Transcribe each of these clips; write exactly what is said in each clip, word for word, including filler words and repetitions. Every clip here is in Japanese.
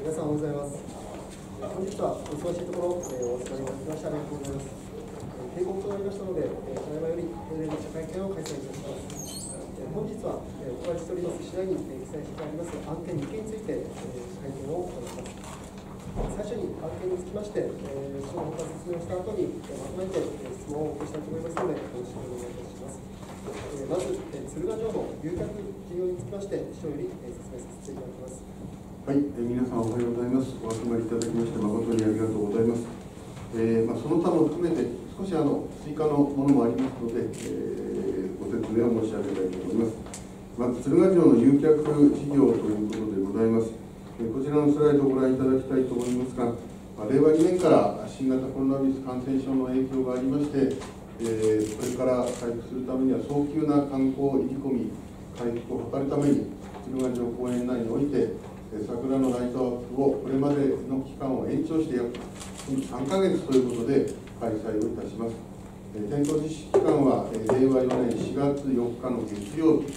皆さんおはようございます。本日はお忙しいところ、えー、お集まりいただきましてありがとうございます。定刻となりましたので、えー、ただいまより定例の記者会見を開催いたします。えー、本日は、えー、お配りしております次第に、えー、記載してあります案件に件について、えー、会見を行います。最初に案件につきまして、えー、その他説明をした後に、えー、まとめて、えー、質問をお受けしたいと思いますので、よろしくお願いいたします。えー、まず、えー、鶴ヶ城の誘客事業につきまして、市長より、えー、説明させていただきます。はい、えー、皆さんおはようございます。お集まりいただきまして誠にありがとうございます。えーまあ、その他も含めて少しあの追加のものもありますので、えー、ご説明を申し上げたいと思います。まず、鶴ヶ城の誘客事業ということでございます。えー、こちらのスライドをご覧いただきたいと思いますが、まあ、れいわにねんから新型コロナウイルス感染症の影響がありまして、えー、これから回復するためには早急な観光、入り込み、回復を図るために、鶴ヶ城公園内において、桜のライトアップをこれまでの期間を延長して約さんかげつということで開催をいたします。点灯実施期間はれいわよねんしがつよっかの月曜日、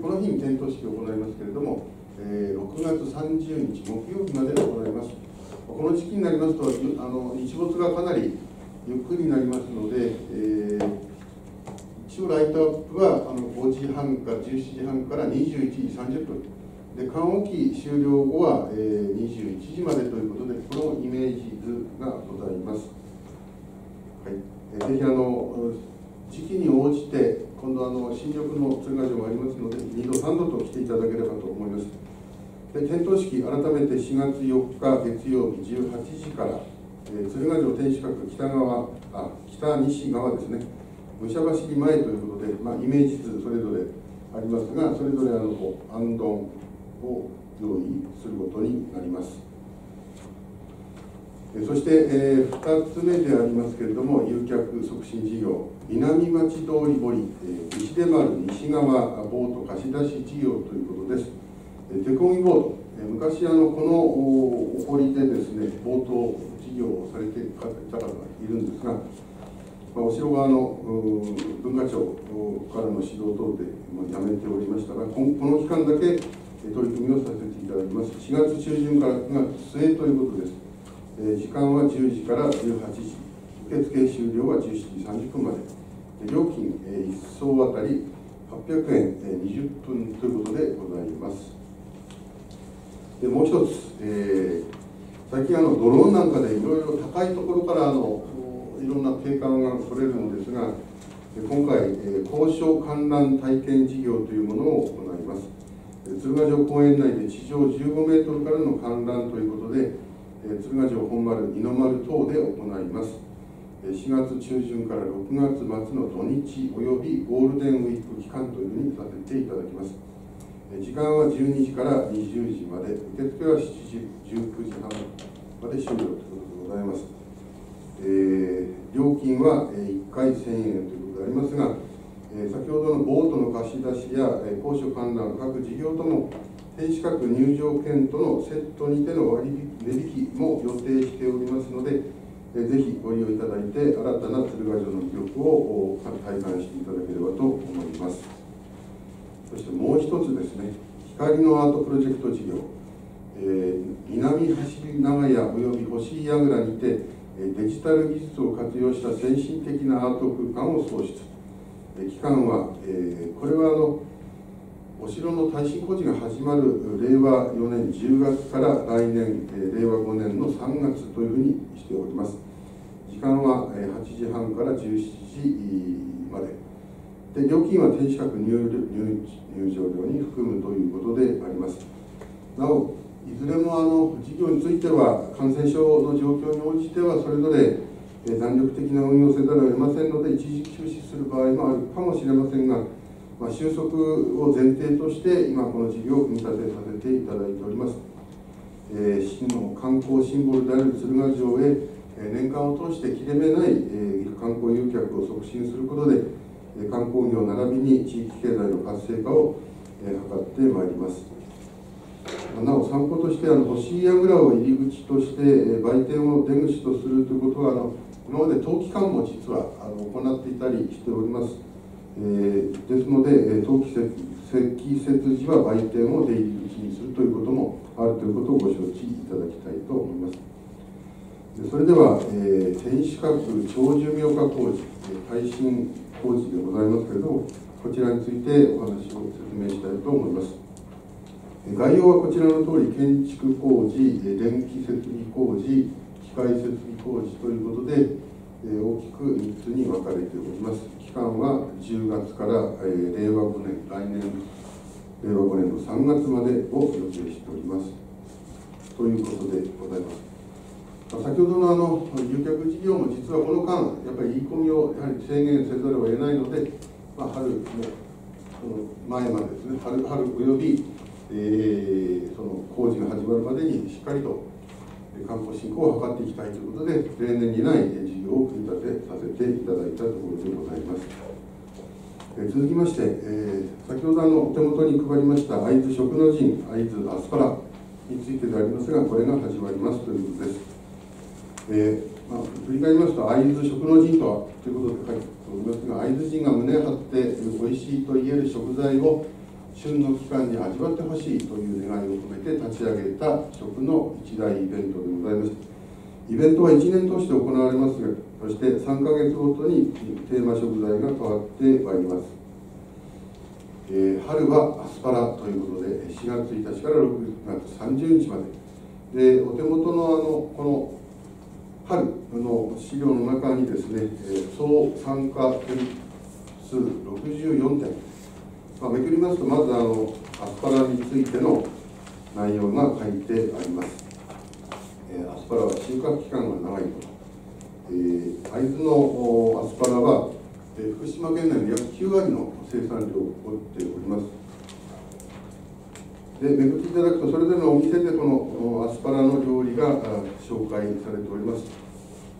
この日に点灯式を行いますけれども、ろくがつさんじゅうにち木曜日まで行います。この時期になりますと、あの日没がかなりゆっくりになりますので、えー、一応ライトアップはあのごじはんからじゅうしちじはんからにじゅういちじさんじゅっぷん。で、棺置終了後は、えー、にじゅういちじまでということで、このイメージ図がございます。はい、えー、ぜひあの時期に応じて、今度あの新緑の鶴ヶ城もありますので、にどさんどと来ていただければと思います。で、点灯式、改めてしがつよっか月曜日じゅうはちじから、えー、鶴ヶ城天守閣北側あ北西側ですね、武者走り前ということで、まあ、イメージ図それぞれありますが、それぞれあのあんどんを用意することになります。そして、えー、ふたつめでありますけれども、誘客促進事業南町通り堀、えー、西出丸西側ボート貸し出し事業ということです。えー、手漕ぎボート、えー、昔あのこのお堀でですねボート事業をされていた方がいるんですが、まあ、お城側の文化庁からの指導等で、まあ、やめておりましたが、この期間だけ取り組みをさせていただきます。しがつちゅうじゅんからくがつすえということです。えー、時間はじゅうじからじゅうはちじ、受付終了はじゅうしちじさんじゅっぷんまで、料金、えー、いっそうあたりはっぴゃくえん、えー、にじゅっぷんということでございます。で、もう一つ、えー、最近あのドローンなんかでいろいろ高いところからあのいろんな景観が取れるのですが、今回、えー、高所観覧体験事業というものを行います。鶴ヶ城公園内で地上じゅうごメートルからの観覧ということで、鶴ヶ城本丸、二の丸等で行います。しがつちゅうじゅんからろくがつ末の土日およびゴールデンウィーク期間というふうにさせていただきます。時間はじゅうにじからにじゅうじまで、受付はしちじじゅうくじはんまで終了ということでございます。えー、料金はいっかいせんえんということでありますが、先ほどのボートの貸し出しや高所観覧各事業とも天守閣入場券とのセットにての割引値引きも予定しておりますので、ぜひご利用いただいて新たな鶴ヶ城の魅力を体感していただければと思います。そしてもう一つですね、光のアートプロジェクト事業、えー、南走長屋および星井櫓にてデジタル技術を活用した先進的なアート空間を創出。期間は、えー、これはあのお城の耐震工事が始まるれいわよねんじゅうがつから来年、えー、れいわごねんのさんがつというふうにしております。時間は、えー、はちじはんからじゅうしちじまで、で料金は天守閣 入, 入, 入場料に含むということであります。なお、いずれもあの事業については感染症の状況に応じてはそれぞれ弾力的な運用をせざるを得ませんので、一時休止する場合もあるかもしれませんが、まあ、収束を前提として、今、この事業を組み立てさせていただいております。えー、市の観光シンボルである鶴ヶ城へ、年間を通して切れ目ない、えー、観光誘客を促進することで、観光業並びに地域経済の活性化を、えー、図ってまいります。なお、参考として、あの星井櫓を入り口として、売店を出口とするということは、あの今まで冬期間も実はあの行っていたりしております。えー、ですので、冬季積雪時は売店を出入り口にするということもあるということをご承知いただきたいと思います。それでは、えー、天守閣長寿廟化工事、耐震工事でございますけれども、こちらについてお話を説明したいと思います。概要はこちらの通り、建築工事、電気設備工事、機械設備工事ということで、大きくみっつに分かれております。期間はじゅうがつかられいわごねん、来年れいわごねんのさんがつまでを予定しております。ということでございます。先ほどのあの誘客事業も実はこの間、やっぱり言い込みをやはり制限せざるを得ないので、まあ、春の前までですね、春及び、えー、その工事が始まるまでにしっかりと観光振興を図っていきたいということで、例年にない事業を組み立てさせていただいたところでございます。え続きまして、えー、先ほどあのお手元に配りました会津食の陣、会津アスパラについてでありますが、これが始まりますということです。えーまあ、振り返りますと、会津食の陣とはということで書いておりますが、会津人が胸を張っておいしいと言える食材を旬の期間に味わってほしいという願いを込めて立ち上げた食の一大イベントでございます。イベントはいちねん通して行われますが、そしてさんかげつごとにテーマ食材が変わってまいります。えー、春はアスパラということで、しがつついたちからろくがつさんじゅうにちまで。で、お手元のあのこの春の資料の中にですね、総参加点数ろくじゅうよんてん。まあ、めくりますと、まずあのアスパラについての内容が書いてあります。えー、アスパラは収穫期間が長いこと、えー、会津のアスパラは、えー、福島県内の約きゅうわりの生産量を持っております。で、めくっていただくと、それぞれのお店でこのアスパラの料理が紹介されております。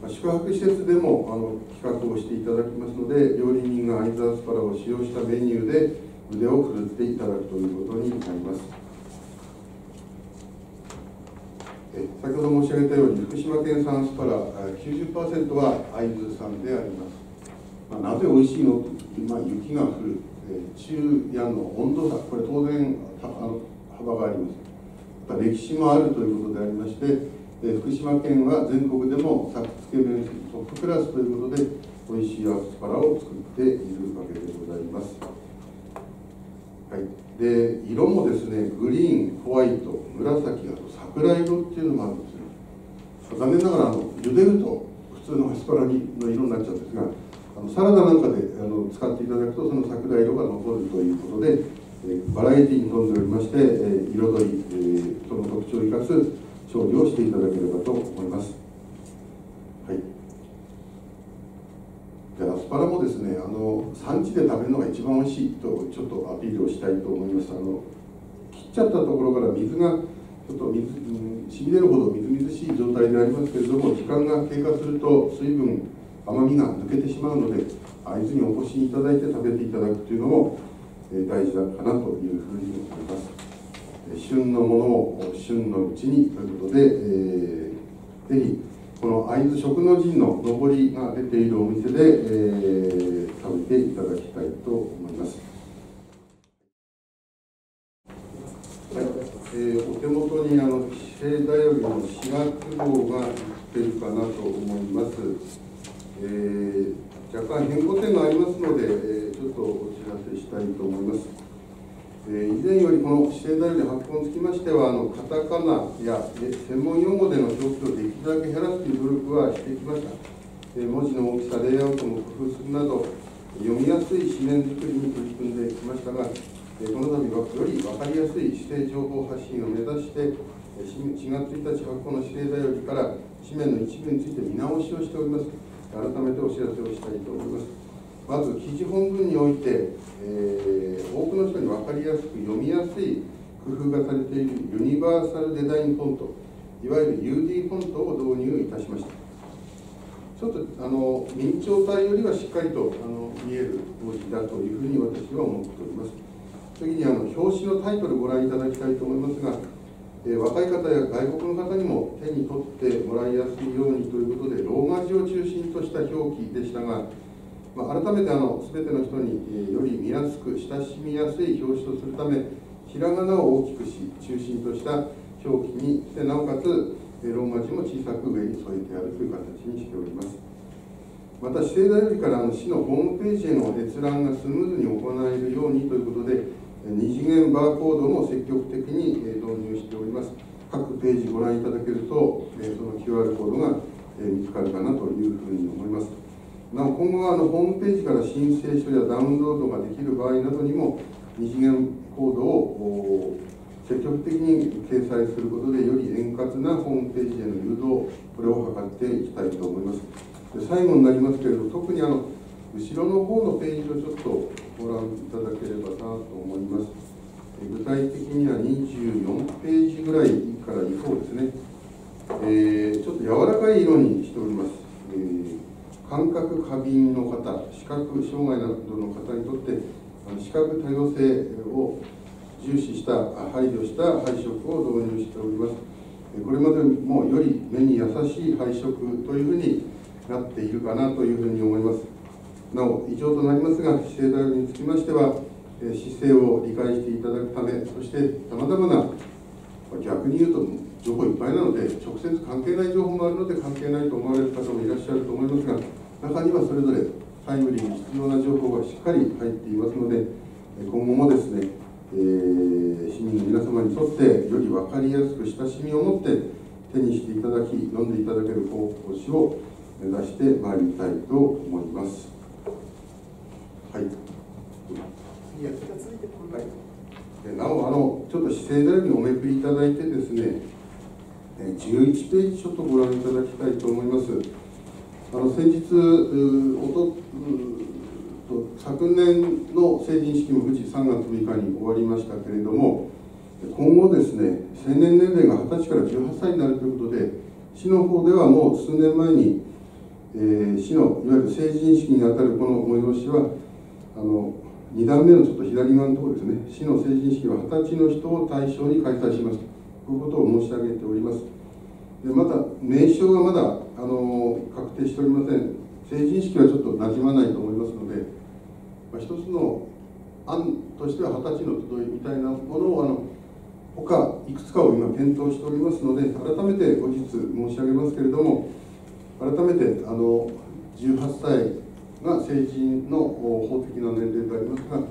宿泊施設でもあの企画をしていただきますので、料理人が会津アスパラを使用したメニューで、腕を振るっていただくということになります。え先ほど申し上げたように、福島県産アスパラ きゅうじゅっパーセント は会津産であります。まあ、なぜ美味しいのと、まあ、雪が降る、え昼夜の温度差、これ当然あの幅があります。また歴史もあるということでありまして、え福島県は全国でも作付面積トップクラスということで、美味しいアスパラを作っているわけでございます。で、色もですね、グリーン、ホワイト、紫、あと桜色っていうのもあるんですよ。残念ながらあの茹でると普通のアスパラの色になっちゃうんですが、あのサラダなんかであの使っていただくと、その桜色が残るということで、えー、バラエティに富んでおりまして、えー、彩り、えー、その特徴を生かす調理をしていただければと思います。はい、でアスパラもですね、あの産地で食べるのが一番おいしいとちょっとアピールをしたいと思います。あの切っちゃったところから水がちょっと水、うん、染み出るほどみずみずしい状態でありますけれども、時間が経過すると水分、甘みが抜けてしまうので、会津にお越しいただいて食べていただくというのも、えー、大事なのかなというふうに思います。旬のものを旬のうちにということで、えー、ぜひこの会津食の陣の上りが出ているお店で、えー、食べていただきたいと思います。はい、えー、お手元にあの資生大学のしがつごうが出ているかなと思います。えー、若干変更点がありますので、えー、ちょっとお知らせしたいと思います。えー、以前よりこの資生大より発行につきましては、あのカタカナや専門用語での表記をできるだけ減らすという努力はしてきました。えー、文字の大きさ、レイアウトも工夫するなど、読みやすい紙面作りに取り組んできましたが、えー、この度はより分かりやすい姿勢情報発信を目指して、しがつついたち発行の資生大よりから紙面の一部について見直しをしております。改めてお知らせをしたいと思います。まず記事本文において、えー、多くの人に分かりやすく読みやすい工夫がされているユニバーサルデザインフォント、いわゆる ユーディー フォントを導入いたしました。ちょっとあの明朝体よりはしっかりとあの見える文字だというふうに私は思っております。次にあの表紙のタイトルをご覧いただきたいと思いますが、えー、若い方や外国の方にも手に取ってもらいやすいようにということで、ローマ字を中心とした表記でしたが、まあ、改めてあの全ての人により見やすく親しみやすい表紙とするため、ひらがなを大きくし中心とした表表記にして、なおかつローマ字も小さく上に添えてあるという形にしております。また、指定だよりから市のホームページへの閲覧がスムーズに行えるようにということで、二次元バーコードも積極的に導入しております。各ページご覧いただけると、その キューアール コードが見つかるかなというふうに思います。なお、今後はあのホームページから申請書やダウンロードができる場合などにも、二次元コードを積極的に掲載することで、より円滑なホームページへの誘導、これを図っていきたいと思います。最後になりますけれども、特にあの後ろの方のページをちょっとご覧いただければなと思います。具体的にはにじゅうよんページぐらいから以降ですね、えー、ちょっと柔らかい色にしております。えー、感覚過敏の方、視覚障害などの方にとって、視覚多様性を重視した、配慮した配色を導入しております。これまでもより目に優しい配色というふうになっているかなというふうに思います。なお、以上となりますが、指定代理につきましては、姿勢を理解していただくため、そしてさまざまな、逆に言うと情報いっぱいなので、直接関係ない情報もあるので関係ないと思われる方もいらっしゃると思いますが、中にはそれぞれタイムリーに必要な情報がしっかり入っていますので、今後もですね、えー、市民の皆様にとってより分かりやすく親しみを持って手にしていただき、読んでいただける方針を目指してまいりたいと思います。はい。いや、続いてこの回。なお、あのちょっと指定代理におめくりいただいてですね、じゅういちページちょっとご覧いただきたいと思います。あの先日おと昨年の成人式も富士さんがつむいかに終わりましたけれども、今後ですね、成年年齢がはたちからじゅうはっさいになるということで、市の方ではもう数年前に、えー、市のいわゆる成人式にあたるこの催しは、あのにだんめのちょっと左側のところですね、市の成人式ははたちの人を対象に開催しますということを申し上げております。でまた、名称はまだあの確定しておりません。成人式はちょっとなじまないと思いますので、まあ、一つの案としてははたちの集いみたいなものをあの他いくつかを今検討しておりますので、改めて後日申し上げますけれども、改めてあのじゅうはっさいが成人の法的な年齢でありますが、は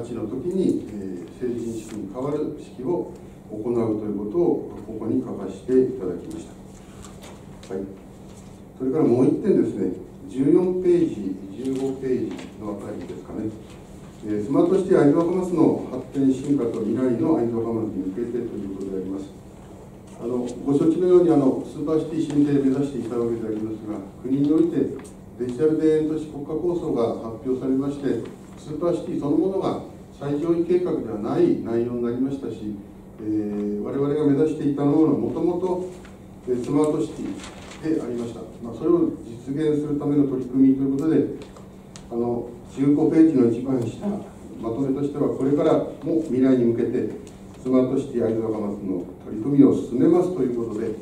たちの時に成人式に代わる式を行うということをここに書かせていただきました。はい、それからもういってんですね、じゅうよんページ、じゅうごページのあたりですかね、スマートシティアイゾハマスの発展進化と未来のアイゾハマスに向けてということであります。あのご承知のようにあの、スーパーシティ新定を目指していたわけでありますが、国において、デジタル田園都市国家構想が発表されまして、スーパーシティそのものが最上位計画ではない内容になりましたし、えー、我々が目指していたのはもともとスマートシティでありました。まあ、それを実現するための取り組みということで、あのじゅうごページの一番下、まとめとしてはこれからも未来に向けてスマートシティ会津若松の取り組みを進めますということで、こ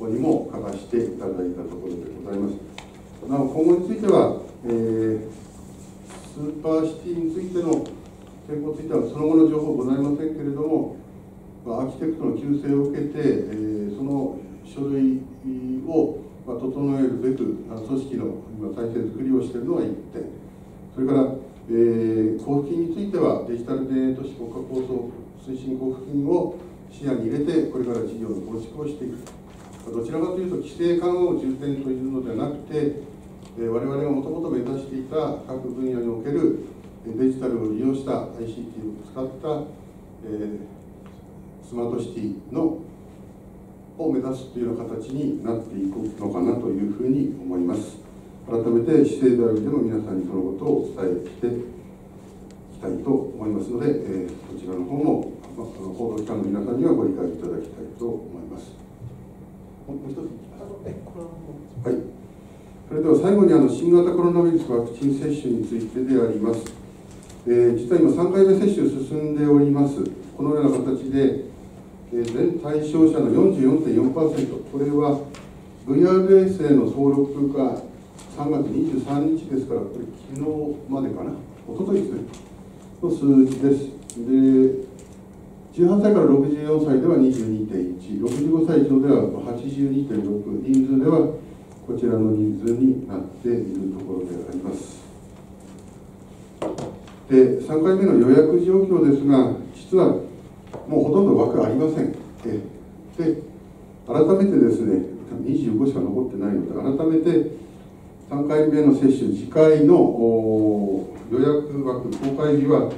こにも書かせていただいたところでございます。なお、今後については、えー、スーパーシティについての店舗についてはその後の情報はございませんけれども、まあ、アーキテクトの求正を受けて、えー、その書類を、まあ、整えるべく組織の今体制作りをしているのがいってん、それから交付金についてはデジタル田園都市国家構想推進交付金を視野に入れて、これから事業の構築をしていく。どちらかというと規制緩和を重点というのではなくて、我々がもともと目指していた各分野におけるデジタルを利用した アイシーティー を使ったスマートシティのを目指すというような形になっていくのかなというふうに思います。改めて指定代理でも皆さんにそのことをお伝えしていきたいと思いますので、こちらの方も報道機関の皆さんにはご理解いただきたいと思います。もう一つ、はい、それでは最後にあの新型コロナウイルスワクチン接種についてであります。えー、実は今さんかいめ接種進んでおります。このような形で、えー、全対象者の よんじゅうよんてんよんパーセント、 これは ブイアールエス への登録がさんがつにじゅうさんにちですから、これ昨日までかな、おとといですね、の数字です。で、じゅうはっさいからろくじゅうよんさいでは にじゅうにてんいち、ろくじゅうごさい以上では はちじゅうにてんろく、人数ではこちらの人数になっているところであります。で、さんかいめの予約状況ですが、実はもうほとんど枠ありません。で、改めてですね、にじゅうごしか残ってないので、改めてさんかいめの接種、次回の予約枠、公開日は、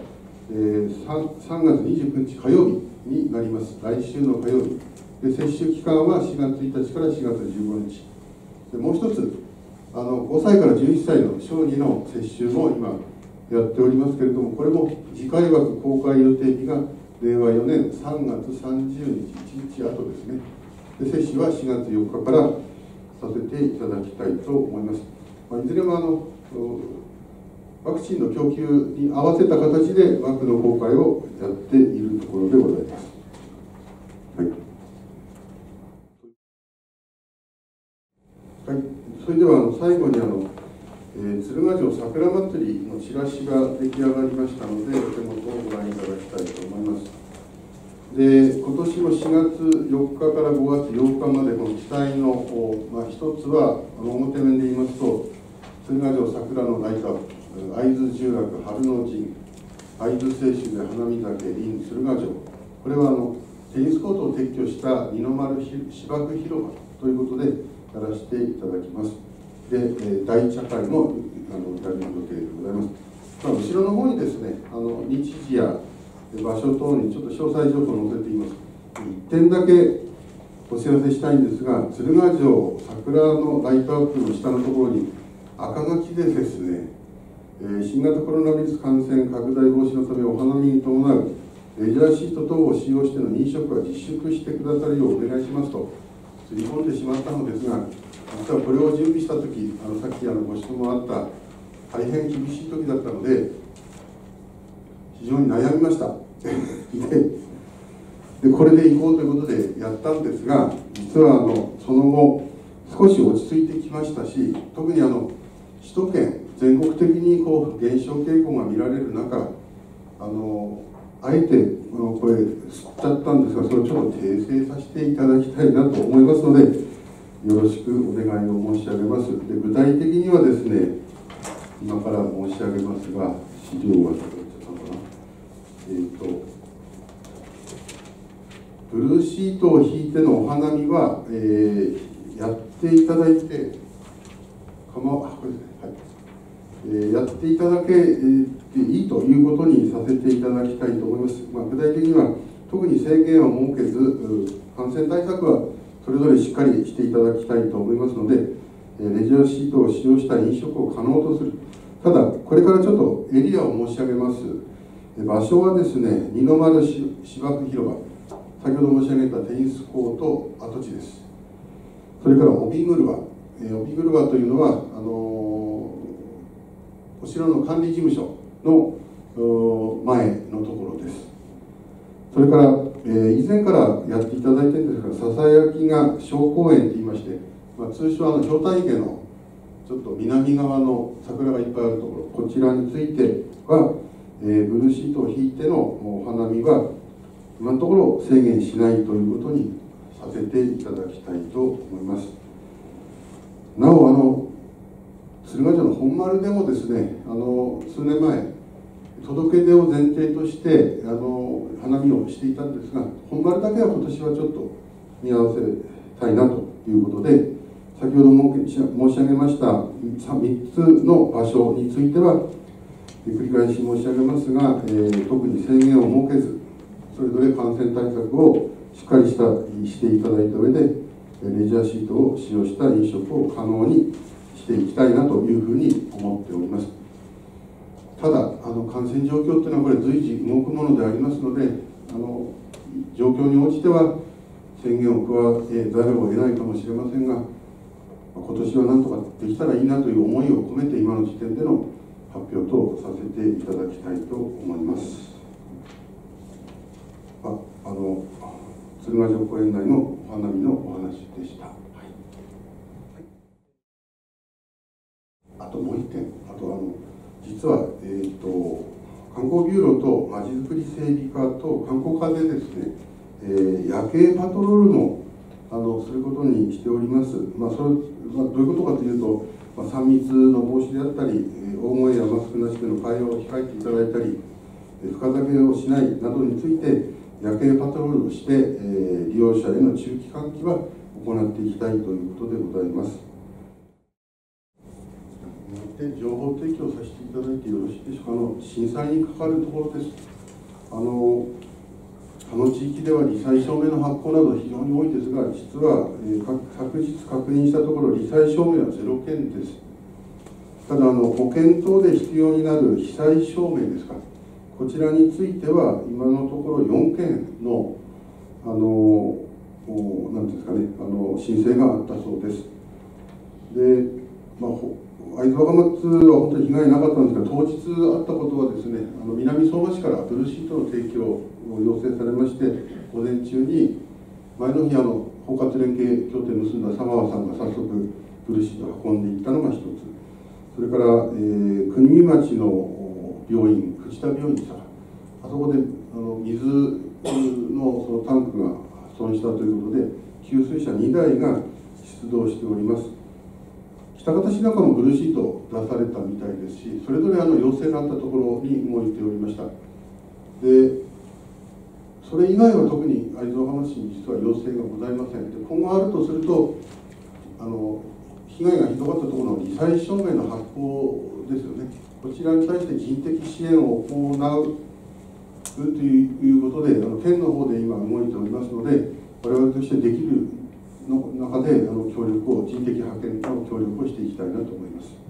えー、さんがつにじゅうくにち火曜日になります。来週の火曜日で、接種期間はしがつついたちからしがつじゅうごにちで、もう一つあのごさいからじゅういっさいの小児の接種も今やっておりますけれども、これも次回枠公開予定日がれいわよねんさんがつさんじゅうにち、いちにち後ですね。で、接種はしがつよっかからさせていただきたいと思います。まあ、いずれもあのワクチンの供給に合わせた形で枠の公開をやっているところでございます。はい。はい、それではあの最後にあの、えー、鶴ヶ城桜まつりのチラシが出来上がりましたので、お手元をご覧いただきたいと思います。で、今年もしがつよっかからごがつようかまでの記載の、まあ、一つは表面で言いますと、鶴ヶ城桜のライトアップ。会津十楽、春の陣、会津清酒で花見酒、林鶴ヶ城、これはあのテニスコートを撤去した二の丸芝生広場ということでやらせていただきます。で、えー、大茶会もあのやる予定でございます。まあ、後ろの方にですね、あの日時や場所等にちょっと詳細情報を載せています。いってんだけお知らせしたいんですが、鶴ヶ城桜のライトアップの下のところに赤書きでですね、新型コロナウイルス感染拡大防止のため、お花見に伴うレジャーシート等を使用しての飲食は自粛してくださるようお願いしますと刷り込んでしまったのですが、実はこれを準備したとき、さっきあのご質問あった、大変厳しいときだったので、非常に悩みました。で、これでいこうということでやったんですが、実はあのその後、少し落ち着いてきましたし、特にあの首都圏、全国的にこう減少傾向が見られる中、あのあえてこれ吸っちゃったんですが、それをちょっと訂正させていただきたいなと思いますので、よろしくお願いを申し上げます。で、具体的にはですね、今から申し上げますが、資料はどうやってたのかな、えーとブルーシートを引いてのお花見は、えー、やっていただいて、かまわこれですね、はい、やっていただけていいということにさせていただきたいと思います。まあ、具体的には特に制限を設けず、感染対策はそれぞれしっかりしていただきたいと思いますので、レジャーシートを使用した飲食を可能とする。ただ、これからちょっとエリアを申し上げます。場所はですね、二の丸芝生広場、先ほど申し上げたテニスコート跡地です。それから帯車、帯車というのは、あのお城の管理事務所の前のところです。それから、えー、以前からやっていただいているんですが、ささやきが小公園といいまして、まあ、通称あの兵隊池のちょっと南側の桜がいっぱいあるところ、こちらについては、えー、ブルーシートを引いてのお花見は今のところ制限しないということにさせていただきたいと思います。なおあの鶴ヶ城の本丸でもですね、あの数年前、届け出を前提としてあの花見をしていたんですが、本丸だけは今年はちょっと見合わせたいなということで、先ほども申し上げましたみっつの場所については、繰り返し申し上げますが、えー、特に制限を設けず、それぞれ感染対策をしっかりしたしていただいた上で、レジャーシートを使用した飲食を可能にしていきたいなというふうに思っております。ただあの感染状況というのはこれ随時動くものでありますので、あの状況に応じては宣言を加えざるを得ないかもしれませんが、今年はなんとかできたらいいなという思いを込めて今の時点での発表とさせていただきたいと思います。ああの鶴ヶ城公園内のお花見のお話でした。あともう一点、あとあの実は、えー、と観光ビューロとまちづくり整備課と観光課でですね、えー、夜景パトロールもあのすることにしております。まあそれまあ、どういうことかというと、まあ、さん密の防止であったり、大声やマスクなしでの会話を控えていただいたり、深酒をしないなどについて夜景パトロールをして、えー、利用者への注意喚起は行っていきたいということでございます。情報提供させていただいてよろしいでしょうか。あの震災に関わるところです。あのあの地域では罹災証明の発行など非常に多いですが、実は、えー、昨日確認したところ罹災証明はゼロ件です。ただあの保険等で必要になる被災証明ですか、こちらについては今のところよんけんのあのなんですかねあの申請があったそうです。で、まあ会津若松は本当に被害なかったんですが、当日あったことはですね、あの南相馬市からブルーシートの提供を要請されまして、午前中に前の日あの包括連携協定を結んだ佐川さんが早速ブルーシートを運んでいったのが一つ、それから、えー、国見町の病院、藤田病院さん、あそこであの水のそのタンクが破損したということで給水車にだいが出動しております。喜多方市なんかもブルーシート出されたみたいですし、それぞれあの要請があったところにも行っておりました。で、それ以外は特に会津若松市に実は要請がございません。で、今後あるとすると、あの被害がひどかったところの罹災証明の発行ですよね、こちらに対して人的支援を行うということで、あの県の方で今動いておりますので、我々としてできるの中であの協力を人的派遣の協力をしていきたいなと思います。